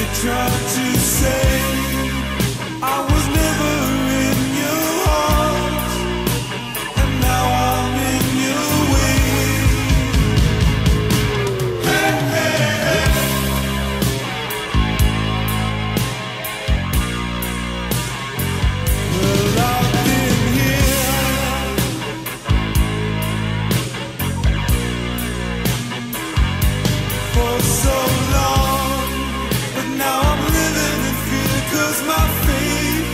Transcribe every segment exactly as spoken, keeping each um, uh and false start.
you tried to say I was never in your heart, and now I'm in your way. Hey, hey, hey. Well, I've been here for so long, cause my faith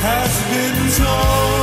has been torn.